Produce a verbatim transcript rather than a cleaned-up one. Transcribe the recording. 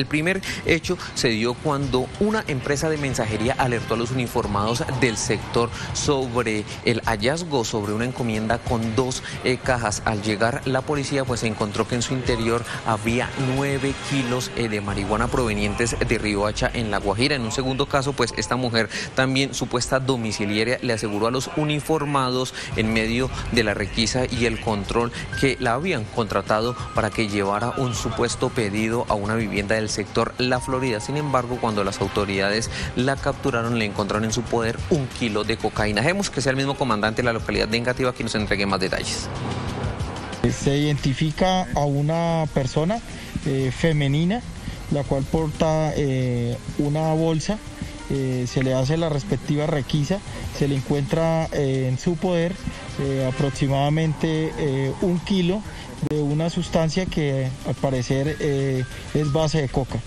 El primer hecho se dio cuando una empresa de mensajería alertó a los uniformados del sector sobre el hallazgo, sobre una encomienda con dos eh, cajas. Al llegar la policía, pues se encontró que en su interior había nueve kilos eh, de marihuana provenientes de Riohacha, en La Guajira. En un segundo caso, pues esta mujer, también supuesta domiciliaria, le aseguró a los uniformados en medio de la requisa y el control que la habían contratado para que llevara un supuesto pedido a una vivienda del el sector La Florida. Sin embargo, cuando las autoridades la capturaron, le encontraron en su poder un kilo de cocaína. Dejemos que sea el mismo comandante de la localidad de Engativá quien nos entregue más detalles. Se identifica a una persona eh, femenina, la cual porta eh, una bolsa, eh, se le hace la respectiva requisa, se le encuentra eh, en su poder eh, aproximadamente eh, un kilo de una sustancia que al parecer eh, es base de coca.